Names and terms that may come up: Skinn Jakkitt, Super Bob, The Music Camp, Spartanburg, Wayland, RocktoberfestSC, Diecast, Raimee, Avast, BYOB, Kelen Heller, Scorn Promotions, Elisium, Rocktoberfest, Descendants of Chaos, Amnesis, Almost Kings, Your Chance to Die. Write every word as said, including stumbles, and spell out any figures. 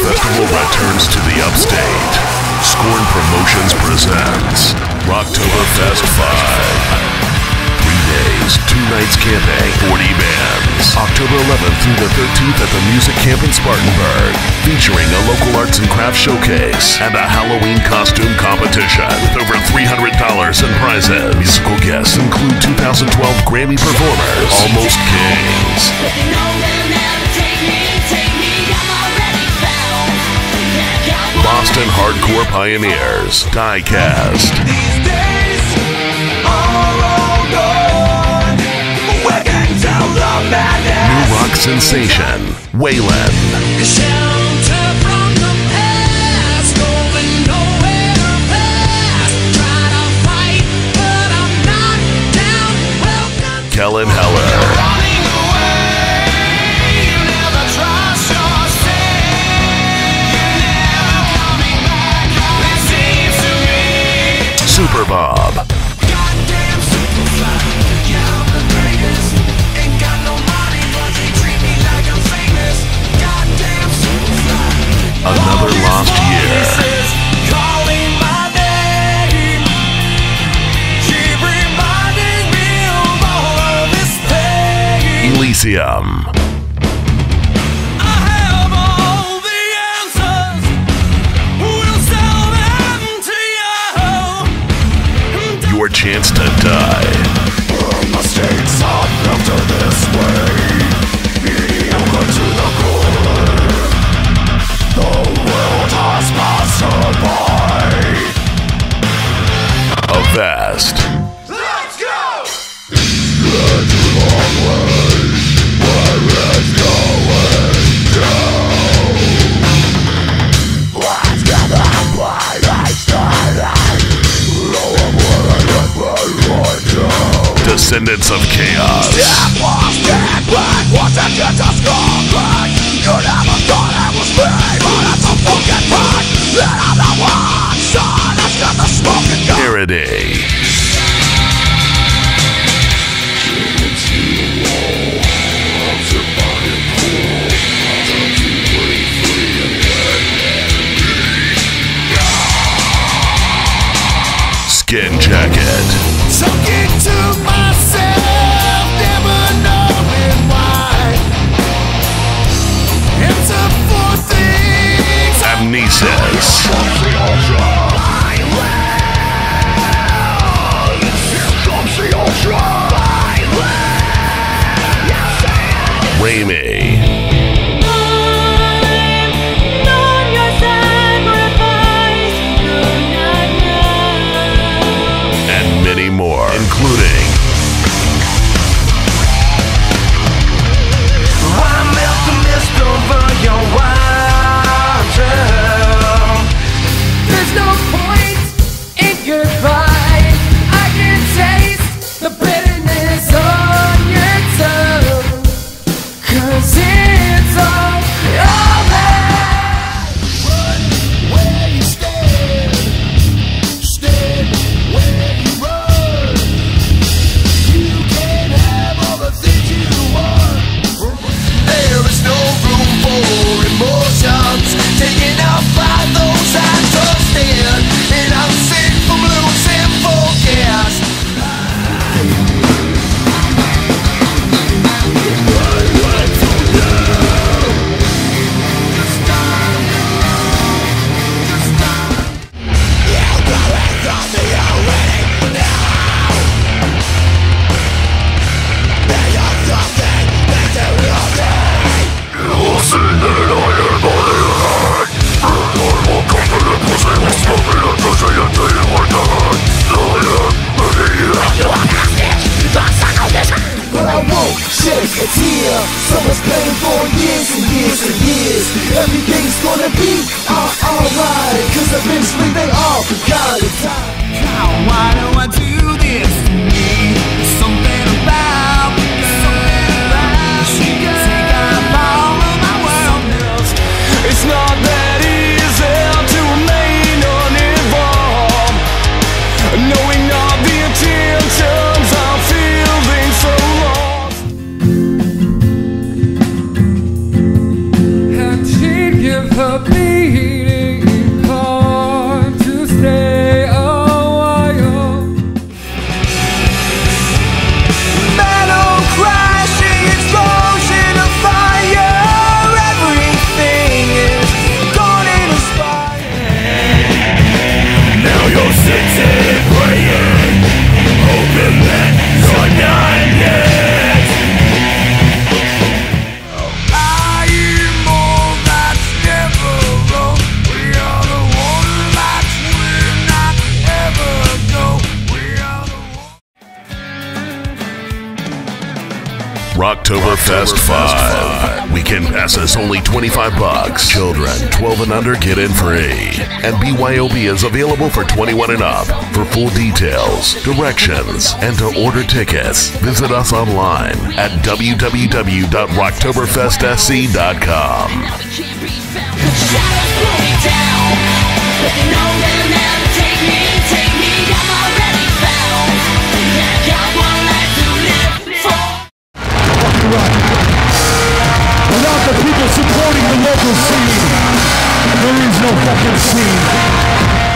festival returns to the upstate. Scorn Promotions presents Rocktoberfest five. Three days, two nights camping, forty bands. October eleventh through the thirteenth at the Music Camp in Spartanburg. Featuring a local arts and crafts showcase and a Halloween costume competition with over three hundred dollars in prizes. Musical guests include two thousand twelve Grammy performers, Almost Kings, Boston hardcore pioneers, Diecast, new rock sensation, Wayland, Kelen Heller, Super Bob, Another Lost Year. Elisium. Your chance to die. Your mistakes are after this way. Mediocre to the core. The world has passed her by. A vast. Let's go! It's a long way where it's going down. Let's get up by the starlight. Lower where I let my right down. Descendants of Chaos. Step off, step back. What a get us gone back. You never thought I was free. Parody. Skinn Jakkitt. Talking to myself, never knowing why. It's a four things. Amnesis. Raimi. And many more, including I melt the mist over your water. There's no point in your pride. I can taste the bitterness on your tongue. Cause it's all over. Run where you stand. Stand where you run. You can have all the things you want. There is no room for emotions. Taken out by those I trust in. And I'm sick from losing focus. I won't shed a tear. Someone's playing for years and years and years. Everything's gonna be all, alright. Cause eventually they all gotta die. Now why do I do this to me? There's something about the girl. Something about she can take out all of my world. It's not that easy to remain uninvolved, knowing all the attention. Up Rocktoberfest five. Weekend passes only twenty-five bucks. Children twelve and under get in free. And B Y O B is available for twenty-one and up. For full details, directions, and to order tickets, visit us online at w w w dot rocktoberfest s c dot com. Without the people supporting the local scene, there is no fucking scene.